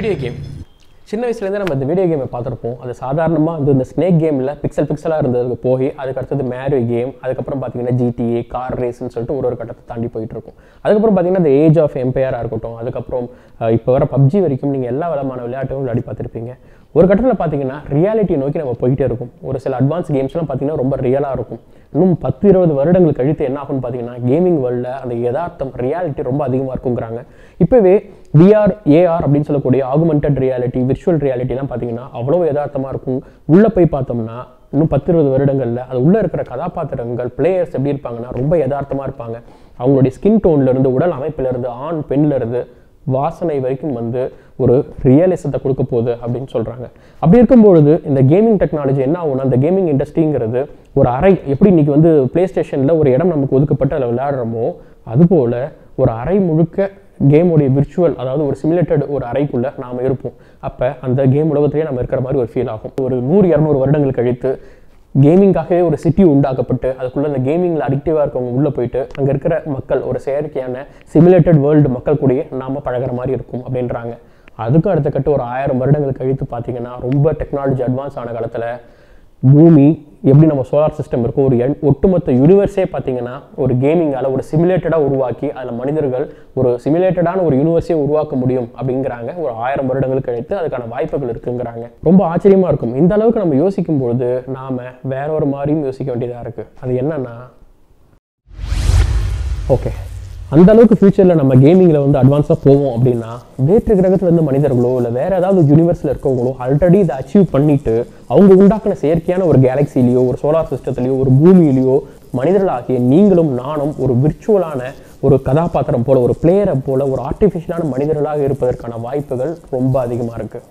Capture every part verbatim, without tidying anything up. video game. சின்ன வயசுலேருந்து நம்ம இந்த வீடியோ கேமை பார்த்துருப்போம். அது சாதாரணமாக வந்து இந்த ஸ்னேக் கேமில் பிக்சல் பிக்சலாக இருந்ததுக்கு போய் அதுக்கு அடுத்தது மேரியோ கேம், அதுக்கப்புறம் பார்த்தீங்கன்னா ஜிடிஏ, கார் ரேஸ்ன்னு சொல்லிட்டு ஒரு ஒரு கட்டத்தை தாண்டி போயிட்டுருக்கும். அதுக்கப்புறம் பார்த்தீங்கன்னா இந்த ஏஜ் ஆஃப் எம்பையராக இருக்கட்டும், அதுக்கப்புறம் இப்போ வர பப்ஜி வரைக்கும் நீங்கள் எல்லா விதமான விளையாட்டும் விளையாடி பார்த்துருப்பீங்க. ஒரு கட்டத்தில் பார்த்தீங்கன்னா ரியாலிட்டி நோக்கி நம்ம போயிட்டே இருக்கும். ஒரு சில அட்வான்ஸ் கேம்ஸ்லாம் பார்த்தீங்கன்னா ரொம்ப ரியலாக இருக்கும். இன்னும் பத்து இருபது வருடங்கள் கழித்து என்ன ஆகும்னு பார்த்தீங்கன்னா கேமிங் வேர்ல்டில் அந்த யதார்த்தம் ரியாலிட்டி ரொம்ப அதிகமாக இருக்குங்கிறாங்க. இப்போவே விஆர், ஏஆர் அப்படின்னு சொல்லக்கூடிய ஆகுமெண்டட் ரியாலிட்டி, விர்ச்சுவல் ரியாலிட்டிலாம் பார்த்தீங்கன்னா அவ்வளோ யதார்த்தமாக இருக்கும். உள்ளே போய் பார்த்தோம்னா இன்னும் பத்து இருபது வருடங்களில் அது உள்ளே இருக்கிற கதாபாத்திரங்கள், பிளேயர்ஸ் எப்படி இருப்பாங்கன்னா ரொம்ப யதார்த்தமாக இருப்பாங்க. அவங்களுடைய ஸ்கின் டோன்லேருந்து, உடல் அமைப்பிலேருந்து, ஆண் பெண்ணிலேருந்து, வாசனை வரைக்கும் வந்து ஒரு ரியலிசத்தை கொடுக்க போகுது அப்படின்னு சொல்கிறாங்க. அப்படி இருக்கும்பொழுது இந்த கேமிங் டெக்னாலஜி என்ன ஆகும்னா, அந்த கேமிங் இண்டஸ்ட்ரிங்கிறது ஒரு அறை, எப்படி இன்றைக்கி வந்து ப்ளே ஸ்டேஷனில் ஒரு இடம் நமக்கு ஒதுக்கப்பட்டு அதில் விளையாடுறோமோ அதுபோல் ஒரு அறை முழுக்க கேமுடைய விர்ச்சுவல், அதாவது ஒரு சிமுலேட்டட் ஒரு அறைக்குள்ளே நாம் இருப்போம். அப்போ அந்த கேம் உலகத்திலேயே நம்ம இருக்கிற மாதிரி ஒரு ஃபீல் ஆகும். ஒரு நூறு இரநூறு வருடங்கள் கழித்து கேமிங்காகவே ஒரு சிட்டி உண்டாக்கப்பட்டு அதுக்குள்ளே அந்த கேமிங்கில் அடிக்டிவாக இருக்கவங்க உள்ளே போயிட்டு அங்கே இருக்கிற மக்கள் ஒரு செயற்கையான சிமுலேட்டட் வேர்ல்டு மக்கள் கூடயே நாம் பழகிற மாதிரி இருக்கும் அப்படின்றாங்க. அதுக்கும் அடுத்த கட்ட ஒரு ஆயிரம் வருடங்கள் கழித்து பார்த்திங்கன்னா ரொம்ப டெக்னாலஜி அட்வான்ஸ் ஆன காலத்தில் பூமி எப்படி நம்ம சோலார் சிஸ்டம் இருக்கும், ஒரு எண் ஒட்டுமொத்த யூனிவர்ஸே பார்த்திங்கன்னா ஒரு கேமிங்கால் ஒரு சிமுலேட்டடாக உருவாக்கி அதில் மனிதர்கள் ஒரு சிமுலேட்டடான ஒரு யூனிவர்ஸே உருவாக்க முடியும் அப்படிங்கிறாங்க. ஒரு ஆயிரம் வருடங்கள் கழித்து அதுக்கான வாய்ப்புகள் இருக்குங்கிறாங்க. ரொம்ப ஆச்சரியமாக இருக்கும். இந்த அளவுக்கு நம்ம யோசிக்கும் பொழுது நாம் வேற ஒரு மாதிரியும் யோசிக்க வேண்டியதாக இருக்குது. அது என்னென்னா, ஓகே அந்தளவுக்கு ஃப்யூச்சரில் நம்ம கேமிங்கில் வந்து அட்வான்ஸாக போவோம் அப்படின்னா வேற்று கிரகத்துலேருந்து மனிதர்களோ இல்லை வேறு ஏதாவது யூனிவர்ஸில் இருக்கவங்களோ ஆல்ரெடி இதை அச்சீவ் பண்ணிவிட்டு அவங்க உண்டாக்கின செயற்கையான ஒரு கேலக்சிலேயோ ஒரு சோலார் சிஸ்டத்துலேயோ ஒரு பூமியிலேயோ மனிதர்களாகிய நீங்களும் நானும் ஒரு விர்ச்சுவலான ஒரு கதாபாத்திரம் போல், ஒரு பிளேயரை போல், ஒரு ஆர்டிஃபிஷியலான மனிதர்களாக இருப்பதற்கான வாய்ப்புகள் ரொம்ப அதிகமாக இருக்குது.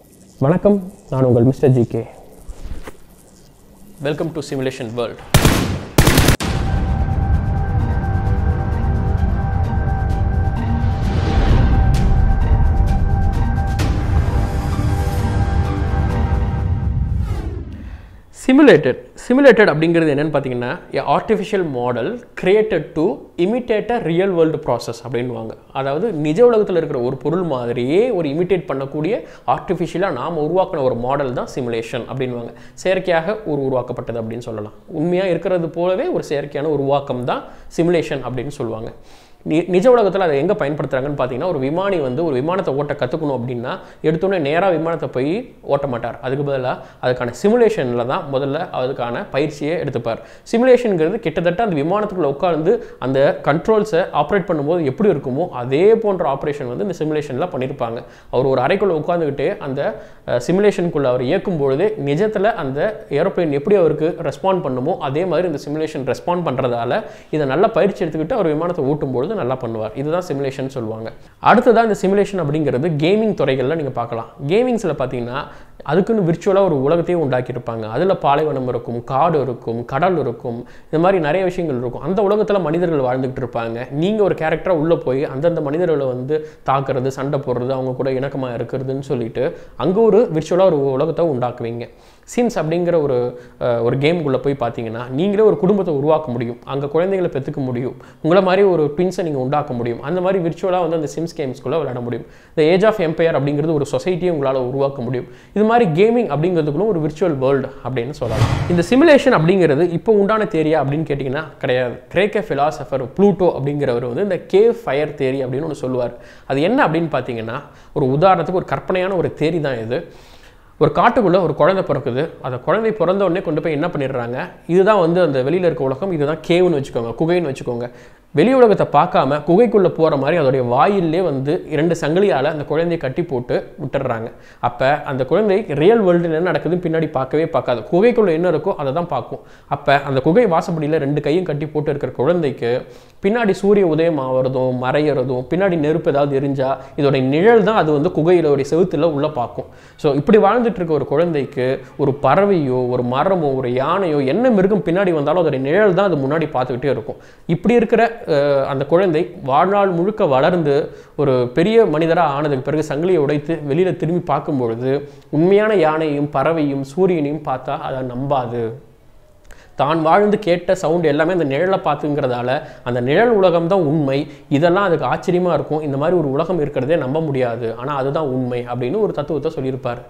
வணக்கம், நான் உங்கள் mister G K. Welcome to simulation world. Simulated simulated அப்படிங்கிறது என்னென்னு பார்த்தீங்கன்னா artificial model created to imitate a real world process அப்படின்வாங்க. அதாவது நிஜ உலகத்தில் இருக்கிற ஒரு பொருள் மாதிரியே ஒரு இமிட்டேட் பண்ணக்கூடிய ஆர்டிஃபிஷியலாக நாம் உருவாக்கின ஒரு மாடல் தான் சிமுலேஷன் அப்படின்வாங்க. செயற்கையாக ஒரு உருவாக்கப்பட்டது அப்படின்னு சொல்லலாம். உண்மையாக இருக்கிறது போலவே ஒரு செயற்கையான உருவாக்கம் தான் சிமுலேஷன் அப்படின்னு சொல்லுவாங்க. நி நிஜ உலகத்தில் அதை எங்கே பயன்படுத்துகிறாங்கன்னு பார்த்தீங்கன்னா, ஒரு விமானி வந்து ஒரு விமானத்தை ஓட்ட கற்றுக்கணும் அப்படின்னா எடுத்தோடனே நேராக விமானத்தை போய் ஓட்ட மாட்டார். அதுக்கு பதிலாக அதுக்கான சிமுலேஷனில் தான் முதல்ல அதுக்கான பயிற்சியை எடுத்துப்பார். சிமுலேஷனுங்கிறது கிட்டத்தட்ட அந்த விமானத்துக்குள்ளே உட்காந்து அந்த கண்ட்ரோல்ஸை ஆப்ரேட் பண்ணும்போது எப்படி இருக்குமோ அதே போன்ற ஆப்ரேஷன் வந்து இந்த சிமுலேஷனில் பண்ணியிருப்பாங்க. அவர் ஒரு அறைக்குள்ளே உட்காந்துக்கிட்டு அந்த சிமுலேஷனுக்குள்ளே அவர் இயக்கும் பொழுது நிஜத்தில் அந்த ஏரோப்ளேன் எப்படி அவருக்கு ரெஸ்பாண்ட் பண்ணுமோ அதே மாதிரி இந்த சிமுலேஷன் ரெஸ்பாண்ட் பண்ணுறதால இதை நல்ல பயிற்சி எடுத்துக்கிட்டு அவர் விமானத்தை ஓட்டும்போது நல்லா பண்ணுவார். இதுதான் சிமுலேஷன் சொல்லுவாங்க. அடுத்ததான் இந்த சிமுலேஷன் அப்படிங்கிறது கேமிங் துறைகள்ல நீங்க பார்க்கலாம். கேமிங்ஸ்ல பாத்தீங்கன்னா அதுக்குன்னு விர்ச்சுவலாக ஒரு உலகத்தையே உண்டாக்கியிருப்பாங்க. அதில் பாலைவனம் இருக்கும், காடு இருக்கும், கடல் இருக்கும், இந்த மாதிரி நிறைய விஷயங்கள் இருக்கும். அந்த உலகத்தில் மனிதர்கள் வாழ்ந்துக்கிட்டு இருப்பாங்க. நீங்கள் ஒரு கேரக்டராக உள்ளே போய் அந்தந்த மனிதர்களை வந்து தாக்குறது, சண்டை போடுறது, அவங்க கூட இணக்கமாக இருக்கிறதுன்னு சொல்லிட்டு அங்கே ஒரு விர்ச்சுவலாக ஒரு உலகத்தை உண்டாக்குவீங்க. சிம்ஸ் அப்படிங்கிற ஒரு ஒரு கேமுக்குள்ளே போய் பார்த்தீங்கன்னா நீங்களே ஒரு குடும்பத்தை உருவாக்க முடியும். அங்கே குழந்தைகளை பெற்றுக்க முடியும். உங்களை மாதிரி ஒரு ட்வின்ஸை நீங்கள் உண்டாக்க முடியும். அந்த மாதிரி விர்ச்சுவலாக வந்து அந்த சிம்ஸ் கேம்ஸ்குள்ளே விளையாட முடியும். இந்த ஏஜ் ஆஃப் எம்பையர் அப்படிங்கிறது ஒரு சொசைட்டியை உங்களால் உருவாக்க முடியும். இது மாதிரி கேமிங் அப்படிங்கிறதுக்குள்ள ஒரு விர்ச்சுவல் வேர்ல்டு அப்படின்னு சொல்லலாம். இந்த சிமுலேஷன் அப்படிங்கிறது இப்போ உண்டான தேரியா அப்படின்னு கேட்டிங்கன்னா கிடையாது. கிரேக்க ஃபிலாசபர் ப்ளூட்டோ அப்படிங்கிறவர் வந்து இந்த கேவ் ஃபயர் தேரி அப்படின்னு ஒன்று சொல்லுவார். அது என்ன அப்படின்னு பார்த்தீங்கன்னா, ஒரு உதாரணத்துக்கு ஒரு கற்பனையான ஒரு தேரி தான் இது. ஒரு காட்டுக்குள்ளே ஒரு குழந்தை பிறக்குது. அந்த குழந்தை பிறந்த உடனே கொண்டு போய் என்ன பண்ணிடுறாங்க, இதுதான் வந்து அந்த வெளியில் இருக்க உலகம், இதுதான் கேவ்னு வச்சுக்கோங்க, குகைன்னு வச்சுக்கோங்க. வெளி உலகத்தை பார்க்காம குகைக்குள்ளே போகிற மாதிரி அதோடைய வாயிலே வந்து இரண்டு சங்கிலியால் அந்த குழந்தையை கட்டி போட்டு விட்டுடுறாங்க. அப்போ அந்த குழந்தை ரியல் வேர்ல்டில் என்ன நடக்குதுன்னு பின்னாடி பார்க்கவே பார்க்காது. குகைக்குள்ளே என்ன இருக்கோ அதை தான் பார்க்கும். அப்போ அந்த குகை வாசப்படியில் ரெண்டு கையும் கட்டி போட்டு இருக்கிற குழந்தைக்கு பின்னாடி சூரிய உதயம் ஆகிறதும் மறையிறதும், பின்னாடி நெருப்பு ஏதாவது எரிஞ்சால் இதோடைய நிழல் தான் அது வந்து குகையிலோடைய செவுத்தில் உள்ளே பார்க்கும். ஸோ இப்படி வாழ்ந்துட்டு இருக்க ஒரு குழந்தைக்கு ஒரு பறவையோ ஒரு மரமோ ஒரு யானையோ என்ன மிருகம் பின்னாடி வந்தாலும் அதோடைய நிழல் தான் அது முன்னாடி பார்த்துக்கிட்டே இருக்கும். இப்படி இருக்கிற அந்த குழந்தை வாழ்நாள் முழுக்க வளர்ந்து ஒரு பெரிய மனிதராக ஆனதுக்கு பிறகு சங்கிலியை உடைத்து வெளியில் திரும்பி பார்க்கும்பொழுது உண்மையான யானையும் பறவையும் சூரியனையும் பார்த்தா அதை நம்பாது. தான் வாழ்ந்து கேட்ட சவுண்ட் எல்லாமே அந்த நிழலை பார்த்துங்கிறதால அந்த நிழல் உலகம் தான் உண்மை, இதெல்லாம் அதுக்கு ஆச்சரியமாக இருக்கும், இந்த மாதிரி ஒரு உலகம் இருக்கிறதே நம்ப முடியாது, ஆனால் அதுதான் உண்மை அப்படின்னு ஒரு தத்துவத்தை சொல்லியிருப்பார்.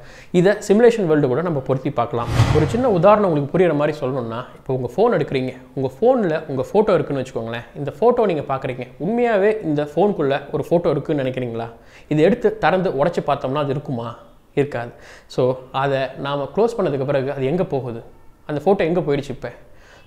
இதை சிமுலேஷன் வேர்ல்டு கூட நம்ம பொருத்தி பார்க்கலாம். ஒரு சின்ன உதாரணம் உங்களுக்கு புரிகிற மாதிரி சொல்லணும்னா, இப்போ உங்கள் ஃபோன் எடுக்கிறீங்க, உங்கள் ஃபோனில் உங்கள் ஃபோட்டோ இருக்குதுன்னு வச்சுக்கோங்களேன். இந்த ஃபோட்டோ நீங்கள் பார்க்குறீங்க, உண்மையாகவே இந்த ஃபோனுக்குள்ளே ஒரு ஃபோட்டோ இருக்குதுன்னு நினைக்கிறீங்களா? இதை எடுத்து திறந்து உடச்சி பார்த்தோம்னா அது இருக்குமா? இருக்காது. ஸோ அதை நாம் க்ளோஸ் பண்ணதுக்கு பிறகு அது எங்கே போகுது? அந்த ஃபோட்டோ எங்கே போயிடுச்சு? இப்போ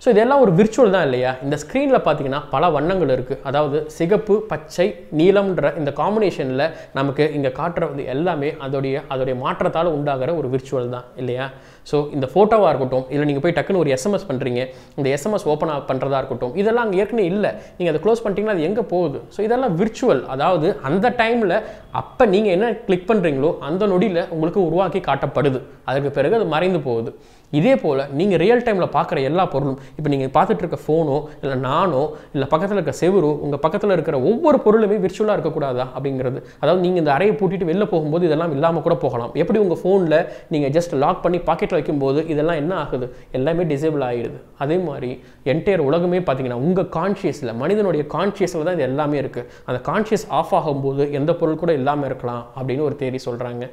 ஸோ இதெல்லாம் ஒரு விர்ச்சுவல் தான் இல்லையா? இந்த ஸ்க்ரீனில் பார்த்தீங்கன்னா பல வண்ணங்கள் இருக்குது. அதாவது சிகப்பு, பச்சை, நீலம்ன்ற இந்த காம்பினேஷனில் நமக்கு இங்கே காட்டுறது எல்லாமே அதோடைய அதோடைய மாற்றத்தால் உண்டாகிற ஒரு விர்ச்சுவல் தான் இல்லையா? ஸோ இந்த ஃபோட்டோவாக இருக்கட்டும், இல்லை நீங்கள் போய் டக்குன்னு ஒரு எஸ்எம்எஸ் பண்ணுறீங்க, இந்த எஸ்எம்எஸ் ஓப்பன் பண்ணுறதா இருக்கட்டும், இதெல்லாம் அங்கே ஏற்கனவே இல்லை, நீங்கள் அதை க்ளோஸ் பண்ணிட்டீங்கன்னா அது எங்கே போகுது? ஸோ இதெல்லாம் விர்ச்சுவல். அதாவது அந்த டைமில் அப்போ நீங்கள் என்ன கிளிக் பண்ணுறீங்களோ அந்த நொடியில் உங்களுக்கு உருவாக்கி காட்டப்படுது, அதற்கு பிறகு அது மறைந்து போகுது. இதே போல் நீங்கள் ரியல் டைமில் பார்க்குற எல்லா பொருளும், இப்போ நீங்கள் பார்த்துட்டு இருக்க ஃபோனோ, இல்லை நானோ, இல்லை பக்கத்தில் இருக்க செவரோ, உங்கள் பக்கத்தில் இருக்கிற ஒவ்வொரு பொருளுமே விர்ச்சுவலாக இருக்கக்கூடாதா அப்படிங்கிறது. அதாவது நீங்கள் இந்த அறையை பூட்டிட்டு வெளில போகும்போது இதெல்லாம் இல்லாமல் கூட போகலாம். எப்படி உங்கள் ஃபோனில் நீங்கள் ஜஸ்ட் லாக் பண்ணி பாக்கெட்டில் வைக்கும்போது இதெல்லாம் என்ன ஆகுது? எல்லாமே டிசேபிள் ஆகிடுது. அதே மாதிரி என்டையர் உலகமே பார்த்தீங்கன்னா உங்கள் கான்ஷியஸில், மனிதனுடைய கான்ஷியஸில் தான் இது எல்லாமே இருக்குது. அந்த கான்ஷியஸ் ஆஃப் ஆகும்போது எந்த பொருள் கூட இல்லாமல் இருக்கலாம் அப்படின்னு ஒரு தேரி சொல்கிறாங்க.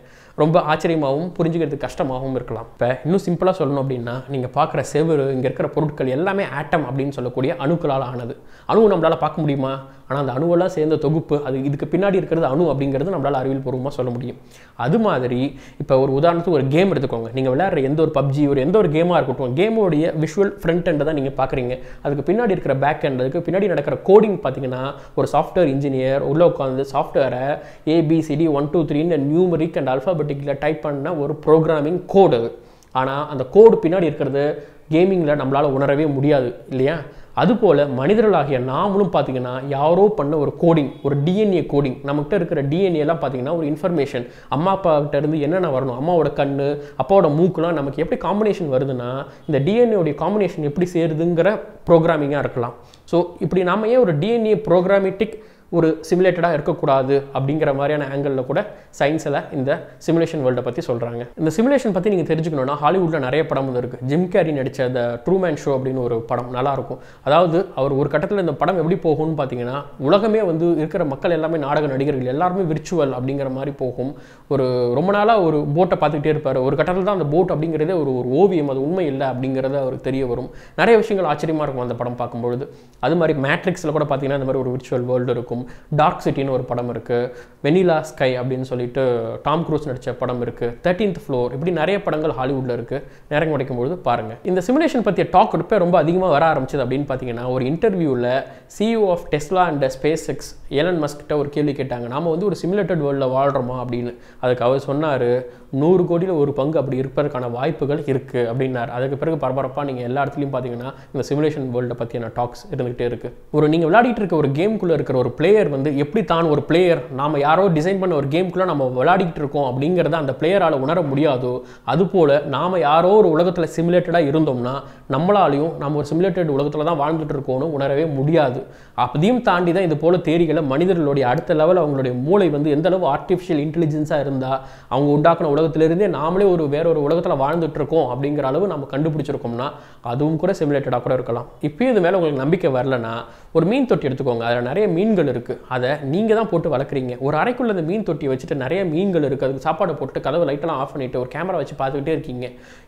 ரொம்ப ஆச்சரியமாகவும் புரிஞ்சுக்கிறது கஷ்டமாகவும் இருக்கலாம். இப்போ இன்னும் சிம்பிளாக சொல்லணும் அப்படின்னா, நீங்கள் பார்க்குற செவரு, இங்கே இருக்கிற பொருட்கள் எல்லாமே ஆட்டம் அப்படின்னு சொல்லக்கூடிய அணுக்களால் ஆனது. அணுவை நம்மளால் பார்க்க முடியுமா? ஆனால் அந்த அணுவெல்லாம் சேர்ந்த தொகுப்பு, அது இதுக்கு பின்னாடி இருக்கிறது அணு அப்படிங்கிறது நம்மளால் அறிவியல் பூர்வமாக சொல்ல முடியும். அது மாதிரி இப்போ ஒரு உதாரணத்துக்கு ஒரு கேம் எடுத்துக்கோங்க. நீங்கள் விளையாடுற எந்த ஒரு பப்ஜி, ஒரு எந்த ஒரு கேமாக இருக்கட்டும், கேமோடைய விஷுவல் ஃப்ரண்ட் எண்டை தான் நீங்கள் பார்க்குறீங்க. அதுக்கு பின்னாடி இருக்கிற பேக் எண்ட், அதுக்கு பின்னாடி நடக்கிற கோடிங் பார்த்தீங்கன்னா ஒரு சாஃப்ட்வேர் இன்ஜினியர் உள்ள உட்காந்து சாஃப்ட்வேரை ஏபிசிடி ஒன் டூ த்ரீன்னு நியூமரிக் அண்ட் அல்ஃபாபெட்டிக்கில் டைப் பண்ண ஒரு ப்ரோக்ராமிங் கோடு. ஆனால் அந்த கோடு பின்னாடி இருக்கிறது கேமிங்கில் நம்மளால் உணரவே முடியாது இல்லையா? அதுபோல் மனிதர்களாகிய நாமளும் பார்த்திங்கன்னா யாரோ பண்ண ஒரு கோடிங், ஒரு டிஎன்ஏ கோடிங். நம்மகிட்ட இருக்கிற டிஎன்ஏலாம் பார்த்திங்கன்னா ஒரு இன்ஃபர்மேஷன், அம்மா அப்பாக்கிட்டேருந்து என்னென்ன வரணும், அம்மாவோட கண், அப்பாவோட மூக்குலாம் நமக்கு எப்படி காம்பினேஷன் வருதுன்னா இந்த டிஎன்ஏடைய காம்பினேஷன் எப்படி சேருதுங்கிற ப்ரோக்ராமிங்காக இருக்கலாம். ஸோ இப்படி நாம் ஏன் ஒரு டிஎன்ஏ ப்ரோக்ராமேட்டிக் ஒரு சிமுலேட்டடாக இருக்கக்கூடாது அப்படிங்கிற மாதிரியான ஆங்கிளில் கூட சயின்ஸில் இந்த சிமுலேஷன் வேர்ல்டை பற்றி சொல்கிறாங்க. இந்த சிமுலேஷன் பற்றி நீங்கள் தெரிஞ்சுக்கணுன்னா ஹாலிவுட்டில் நிறைய படம் இருக்குது. ஜிம் கேரி நடித்த த ட்ரூமேன் ஷோ அப்படின்னு ஒரு படம் நல்லாயிருக்கும். அதாவது அவர் ஒரு கட்டத்தில் இந்த படம் எப்படி போகும்னு பார்த்தீங்கன்னா, உலகமே வந்து இருக்கிற மக்கள் எல்லாமே நாடக நடிகர்கள், எல்லாருமே விர்ச்சுவல் அப்படிங்கிற மாதிரி போகும். ஒரு ரொம்ப நாளாக ஒரு போட்டை பார்த்துக்கிட்டே இருப்பார். ஒரு கட்டத்தில் தான் அந்த போட் அப்படிங்கிறதே ஒரு ஒரு ஓவியம், அது உண்மை இல்லை அப்படிங்கிறத அவருக்கு தெரிய வரும். நிறைய விஷயங்கள் ஆச்சரியமாக இருக்கும் அந்த படம் பார்க்கும்பொழுது. அது மாதிரி மேட்ரிக்ஸில் கூட பார்த்தீங்கன்னா இந்த மாதிரி ஒரு விர்ச்சுவல் வேர்ல்டு இருக்கும். டார்க் சிட்டின்னு ஒரு படம் இருக்குது. வெனிலா ஸ்கை அப்படின்னு சொல்லிட்டு டாம் க்ரூஸ் நடித்த படம் இருக்குது. தேர்டீன்த் ஃப்ளோர், இப்படி நிறைய படங்கள் ஹாலிவுட்டில் இருக்குது. நேரம் கிடைக்கும்போது பாருங்கள். இந்த சிமுலேஷன் பற்றிய டாக் இப்போ ரொம்ப அதிகமாக வர ஆரம்பிச்சது அப்படின்னு பார்த்தீங்கன்னா, ஒரு இன்டர்வியூவில் CEO of Tesla and Space X Elon Musk கிட்ட ஒரு கேள்வி கேட்டாங்க, நாம் வந்து ஒரு சிமுலேட்டட் வேர்ல்டில் வாழ்கிறோமா அப்படின்னு. அதுக்கு அவர் சொன்னார், நூறு கோடியில் ஒரு பங்கு அப்படி இருப்பதற்கான வாய்ப்புகள் இருக்குது அப்படின்னார். அதுக்கு பிறகு பரபரப்பாக நீங்கள் எல்லா இடத்துலையும் பார்த்தீங்கன்னா இந்த சிமுலேஷன் வேர்ல்டை பற்றியான டாக்ஸ் இருந்துகிட்டே இருக்குது. ஒரு நீங்கள் விளையாடிட்டு இருக்க ஒரு கேம்குள்ளே இருக்கிற ஒரு பிளேயர் வந்து எப்படி தான் ஒரு பிளேயர், நாம் யாரோ டிசைன் பண்ண ஒரு கேம்குள்ளே நம்ம விளையாடிக்கிட்டு இருக்கோம் அப்படிங்கிறத அந்த பிளேயரால் உணர முடியாதோ, அதுபோல் நாம் யாரோ ஒரு உலகத்தில் சிமுலேட்டடாக இருந்தோம்னா நம்மளாலையும் நம்ம ஒரு சிமுலேட்டட் உலகத்தில் தான் வாழ்ந்துட்டு இருக்கோம்னு உணரவே முடியாது. அதையும் தாண்டி தான் இது போல் தேரிகளை மனிதர்களுடைய அடுத்த லெவல் அவங்களுடைய மூளை வந்து எந்தளவு ஆர்டிஃபிஷியல் இன்டெலிஜென்ஸாக இருந்தால் அவங்க உண்டாக்கின உலகத்திலிருந்தே நாமளே ஒரு வேற ஒரு உலகத்தில் வாழ்ந்துட்டு இருக்கோம் அப்படிங்கிற அளவு நம்ம கண்டுபிடிச்சிருக்கோம்னா அதுவும் கூட சிமுலேட்டடாக கூட இருக்கலாம். இப்போயும் இது மேலே உங்களுக்கு நம்பிக்கை வரலன்னா ஒரு மீன் தொட்டி எடுத்துக்கோங்க. அதில் நிறைய மீன்கள் இருக்குது. அதை நீங்கள் தான் போட்டு வளர்க்குறீங்க. ஒரு அறைக்குள்ளே அந்த மீன் தொட்டியை வச்சுட்டு நிறைய மீன்கள் இருக்குது, அதுக்கு சாப்பாடு போட்டு கதவு லைட்டெல்லாம் ஆஃப் பண்ணிவிட்டு ஒரு கேமரா வச்சு பார்த்துக்கிட்டே இருக்கீங்க.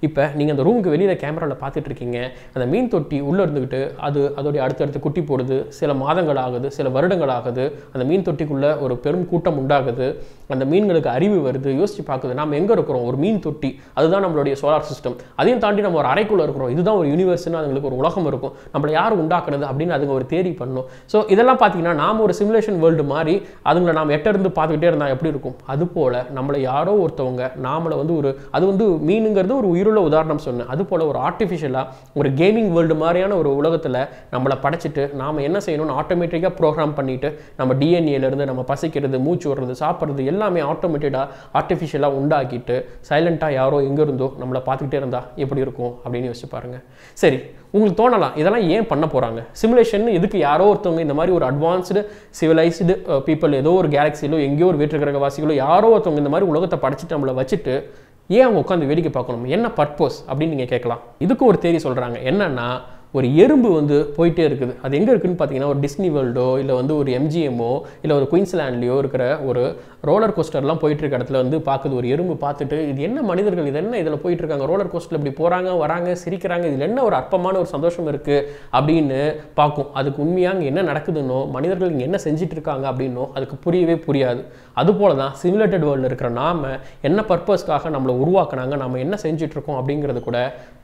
இப்போ நீங்கள் அந்த ரூமுக்கு வெளியில் கேமராவில் பார்த்துட்டு இருக்கீங்க. அந்த மீன் தொட்டி உள்ளே இருந்துக்கிட்டு அது அதோடைய அடுத்தடுத்து குட்டி போடுது. சில மாதங்கள் ஆகுது, சில வருடங்கள் ஆகுது. அந்த மீன் தொட்டிக்குள்ளே ஒரு பெரும் கூட்டம் உண்டாகுது. அந்த மீன்களுக்கு அறிவு வருது, யோசித்து பார்க்குது நாம் எங்கே இருக்கிறோம், ஒரு மீன் தொட்டி, அதுதான் நம்மளுடைய சோலார் சிஸ்டம். அதையும் தாண்டி நம்ம ஒரு அறைக்குள்ளே இருக்கிறோம், இதுதான் ஒரு யூனிவர்ஸ்னு அதுங்களுக்கு ஒரு உலகம் இருக்கும். நம்மளை யார் உண்டாக்குறது அப்படின்னு அதுங்க ஒரு தேரி பண்ணணும். ஸோ இதெல்லாம் பார்த்தீங்கன்னா நாம் ஒரு சிமுலேஷன் வேர்ல்டு மாதிரி அதுங்களை நாம் எட்ட இருந்து பார்த்துக்கிட்டே இருந்தால் எப்படி இருக்கும், அதுபோல் நம்மளை யாரோ ஒருத்தவங்க நாமளை வந்து ஒரு அது வந்து மீனுங்கிறது ஒரு உயிருள்ள உதாரணம் சொன்னேன். அதுபோல் ஒரு ஆர்டிஃபிஷியலாக ஒரு கேமிங் வேர்ல்டு மாதிரியான ஒரு உலகத்தில் நம்மளை படைச்சிட்டு நாம் என்ன செய்யணும்னு ஆட்டோமேட்டிக்காக ப்ரோக்ராம் பண்ணிவிட்டு நம்ம டிஎன்ஏலேருந்து நம்ம பசிக்கிறது, மூச்சு விடுறது, சாப்பிட்றது எல்லாமே ஆட்டோமேட்டிக்காக ஆர்டிஃபிஷியலாக உண்டாக்கிட்டு சைலண்ட்டாக யாரோ எங்கே இருந்தோ நம்மளை பார்த்துக்கிட்டே இருந்தால் எப்படி இருக்கும் அப்படின்னு யோசிச்சு பாருங்கள். சரி, உங்களுக்கு தோணலாம் இதெல்லாம் ஏன் பண்ண போகிறாங்க சிமுலேஷன், இதுக்கு யாரோ ஒருத்தவங்க இந்த மாதிரி ஒரு அட்வான்ஸ்டு சிவிலைஸ்டு பீப்புள் ஏதோ ஒரு கேலக்ஸிலோ எங்கேயோ ஒரு வேற்றுக்கிரகவாசிகளோ யாரோ ஒருத்தவங்க இந்த மாதிரி உலகத்தை படைச்சிட்டு நம்மளை வச்சுட்டு ஏன் அவங்க உட்காந்து வேடிக்கை பார்க்கணும், என்ன பர்பஸ் அப்படின்னு நீங்கள் கேட்கலாம். இதுக்கு ஒரு தேரி சொல்கிறாங்க. என்னென்னா ஒரு எறும்பு வந்து போயிட்டே இருக்குது. அது எங்க இருக்குன்னு பாத்தீங்கன்னா ஒரு டிஸ்னி வேர்ல்டோ இல்ல வந்து ஒரு எம்ஜிஎம்ஓ இல்ல ஒரு குயின்ஸ்லாண்ட்லயோ இருக்கிற ஒரு ரோலர் கோஸ்டர்லாம் போயிட்டு இருக்க இடத்துல வந்து பாக்குது ஒரு எறும்பு. பார்த்துட்டு இது என்ன மனிதர்கள், இது என்ன இதுல போயிட்டு இருக்காங்க, ரோலர் கோஸ்டர்ல இப்படி போறாங்க வராங்க சிரிக்கிறாங்க, இதுல என்ன ஒரு அற்பமான ஒரு சந்தோஷம் இருக்கு அப்படின்னு பார்க்கும். அதுக்கு உண்மையா இங்க என்ன நடக்குதுன்னோ மனிதர்கள் இங்க என்ன செஞ்சுட்டு இருக்காங்க அப்படின்னோ அதுக்கு புரியவே புரியாது. அதுபோலதான் சிமுலேட்டட் வேர்ல்டு இருக்கிற நாம என்ன பர்பஸ்க்காக நம்மளை உருவாக்குனாங்க, நம்ம என்ன செஞ்சுட்டு இருக்கோம் அப்படிங்கிறது கூட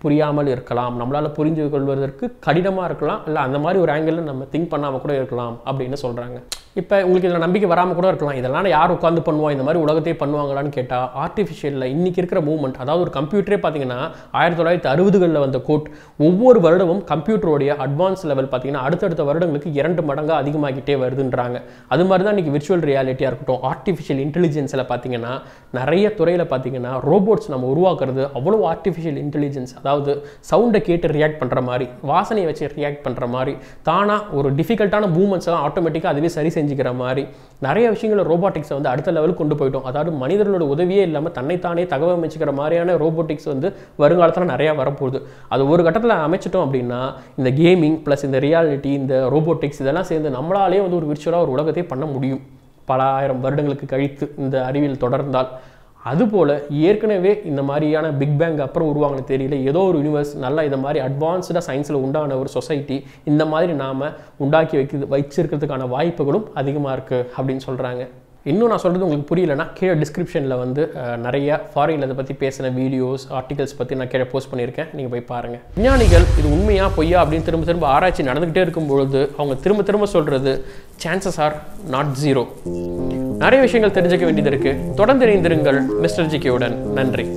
புரியாமல் இருக்கலாம். நம்மளால புரிஞ்சு கொள்வதற்கு கடினமா இருக்கலாம், இல்லை அந்த மாதிரி ஒரு ஆங்கிள் நம்ம திங்க் பண்ணாம கூட இருக்கலாம் அப்படின்னு சொல்றாங்க. இப்போ உங்களுக்கு இதில் நம்பிக்கை வராமல் கூட இருக்கலாம். இதெல்லாம் யார் உட்காந்து பண்ணுவோம், இந்த மாதிரி உலகத்தையே பண்ணுவாங்களான்னு கேட்டால் ஆர்டிஃபிஷியலில் இன்றைக்கி இருக்கிற மூவ்மெண்ட், அதாவது ஒரு கம்ப்யூட்டரே பார்த்தீங்கன்னா ஆயிரத்தி தொள்ளாயிரத்தி அறுபதுகளில் வந்த கோட், ஒவ்வொரு வருடமும் கம்ப்யூட்டருடைய அட்வான்ஸ் லெவல் பார்த்தீங்கன்னா அடுத்தடுத்த வருடங்களுக்கு இரண்டு மடங்காக அதிகமாகிட்டே வருதுன்றாங்க. அது மாதிரி தான் இன்றைக்கி விர்ச்சுவல் ரியாலிட்டியாக இருக்கட்டும், ஆர்டிஃபிஷியல் இன்டெலிஜென்ஸில் பார்த்தீங்கன்னா நிறைய துறையில் பார்த்தீங்கன்னா ரோபோட்ஸ் நம்ம உருவாக்குறது அவ்வளோ ஆர்டிஃபிஷியல் இன்டெலிஜென்ஸ், அதாவது சவுண்டை கேட்டு ரியாக்ட் பண்ணுற மாதிரி, வாசனையை வச்சு ரியாக்ட் பண்ணுற மாதிரி, தானாக ஒரு டிஃபிகல்ட்டான மூவ்மெண்ட்ஸ் எல்லாம் ஆட்டோமேட்டிக்காக அதுவே சரி செஞ்சுக்கிற மாதிரி நிறைய விஷயங்களை ரோபோட்டிக்ஸ் வந்து அடுத்த லெவலுக்கு கொண்டு போயிட்டோம். அதாவது மனிதர்களோட உதவியே இல்லாமல் தன்னைத்தானே தகவல் அமைச்சுக்கிற மாதிரியான ரோபோட்டிக்ஸ் வந்து வருங்காலத்தில் நிறையா வரப்போகுது. அது ஒரு கட்டத்தில் அமைச்சிட்டோம் அப்படின்னா இந்த கேமிங் ப்ளஸ் இந்த ரியாலிட்டி இந்த ரோபோட்டிக்ஸ் இதெல்லாம் சேர்ந்து நம்மளாலே வந்து ஒரு விர்ச்சுவலாக ஒரு உலகத்தையே பண்ண முடியும் பல ஆயிரம் வருடங்களுக்கு கழித்து இந்த அறிவியல் தொடர்ந்தால். அதுபோல் ஏற்கனவே இந்த மாதிரியான பிக் பேங்க் அப்புறம் உருவாங்கன்னு தெரியல, ஏதோ ஒரு யூனிவர்ஸ் நல்லா இந்த மாதிரி அட்வான்ஸ்டாக சயின்ஸில் உண்டான ஒரு சொசைட்டி இந்த மாதிரி நாம் உண்டாக்கி வைக்கிறது வச்சிருக்கிறதுக்கான வாய்ப்புகளும் அதிகமாக இருக்குது அப்படின்னு சொல்கிறாங்க. இன்னும் நான் சொல்கிறது உங்களுக்கு புரியலன்னா கீழே டிஸ்கிரிப்ஷனில் வந்து நிறையா ஃபாரினில் அதை பற்றி பேசின வீடியோஸ் ஆர்டிகல்ஸ் பற்றி நான் கீழே போஸ்ட் பண்ணியிருக்கேன், நீங்கள் போய் பாருங்கள். விஞ்ஞானிகள் இது உண்மையாக பொய்யா அப்படின்னு திரும்ப திரும்ப ஆராய்ச்சி நடந்துக்கிட்டே இருக்கும்பொழுது அவங்க திரும்ப திரும்ப சொல்கிறது சான்சஸ் ஆர் நாட் ஜீரோ. நிறைய விஷயங்கள் தெரிஞ்சுக்க வேண்டியது இருக்குது. தொடர்ந்து இணைந்திருங்கள் மிஸ்டர் ஜிகேவுடன். நன்றி.